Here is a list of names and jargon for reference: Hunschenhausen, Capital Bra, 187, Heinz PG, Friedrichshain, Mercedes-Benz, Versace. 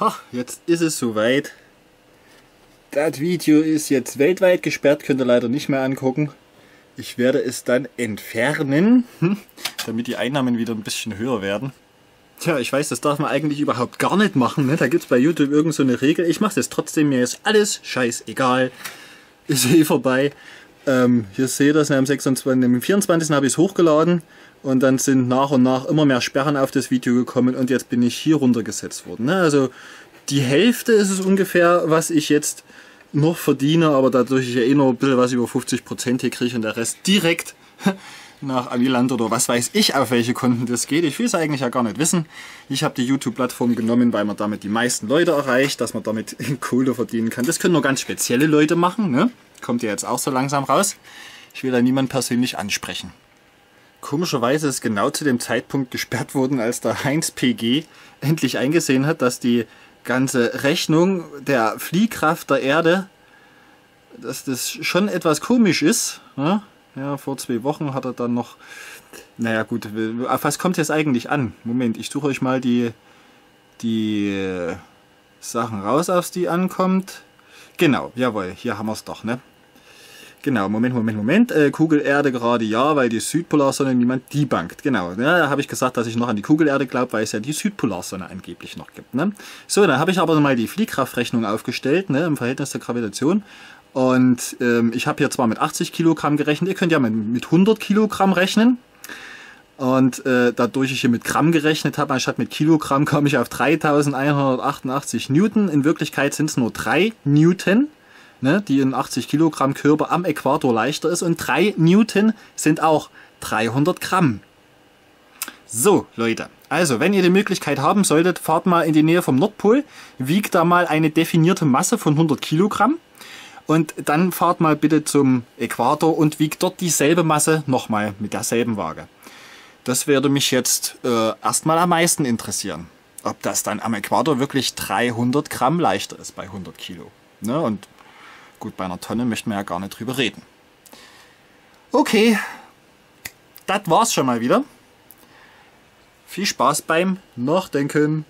Ha, jetzt ist es soweit. Das Video ist jetzt weltweit gesperrt, könnt ihr leider nicht mehr angucken. Ich werde es dann entfernen, damit die Einnahmen wieder ein bisschen höher werden. Tja, ich weiß, das darf man eigentlich überhaupt gar nicht machen, ne? Da gibt es bei YouTube irgend so eine Regel. Ich mache das trotzdem, mir ist alles scheißegal. Ist eh vorbei. Hier seht ihr es, am 24. habe ich es hochgeladen und dann sind nach und nach immer mehr Sperren auf das Video gekommen und jetzt bin ich hier runtergesetzt worden. Ne? Also die Hälfte ist es ungefähr, was ich jetzt noch verdiene, aber dadurch ich ja eh noch ein bisschen was über 50% hier kriege und der Rest direkt nach Amiland oder was weiß ich, auf welche Konten das geht. Ich will es eigentlich ja gar nicht wissen. Ich habe die YouTube-Plattform genommen, weil man damit die meisten Leute erreicht, dass man damit Kohle verdienen kann. Das können nur ganz spezielle Leute machen, ne? Kommt ja jetzt auch so langsam raus. Ich will da niemanden persönlich ansprechen. Komischerweise ist genau zu dem Zeitpunkt gesperrt worden, als der Heinz PG endlich eingesehen hat, dass die ganze Rechnung der Fliehkraft der Erde, dass das schon etwas komisch ist. Ne? Ja, vor 2 Wochen hat er dann noch, naja gut, auf was kommt jetzt eigentlich an? Moment, ich suche euch mal die Sachen raus, auf die ankommt. Genau, jawohl, hier haben wir es doch, ne? Genau, Moment. Kugelerde gerade ja, weil die Südpolarsonne niemand debankt. Genau, ne, da habe ich gesagt, dass ich noch an die Kugelerde glaube, weil es ja die Südpolarsonne angeblich noch gibt. Ne? So, dann habe ich aber mal die Fliehkraftrechnung aufgestellt, ne, im Verhältnis zur Gravitation. Und ich habe hier zwar mit 80 Kilogramm gerechnet, ihr könnt ja mit 100 Kilogramm rechnen. Und dadurch ich hier mit Gramm gerechnet habe, anstatt mit Kilogramm, komme ich auf 3188 Newton. In Wirklichkeit sind es nur 3 Newton. Ne, die in 80 Kilogramm Körper am Äquator leichter ist und 3 Newton sind auch 300 Gramm. So Leute, also wenn ihr die Möglichkeit haben solltet, fahrt mal in die Nähe vom Nordpol, wiegt da mal eine definierte Masse von 100 Kilogramm und dann fahrt mal bitte zum Äquator und wiegt dort dieselbe Masse nochmal mit derselben Waage. Das würde mich jetzt erstmal am meisten interessieren, ob das dann am Äquator wirklich 300 Gramm leichter ist bei 100 Kilo. Ne, und gut, bei einer Tonne möchten wir ja gar nicht drüber reden. Okay, das war's schon mal wieder. Viel Spaß beim Nachdenken.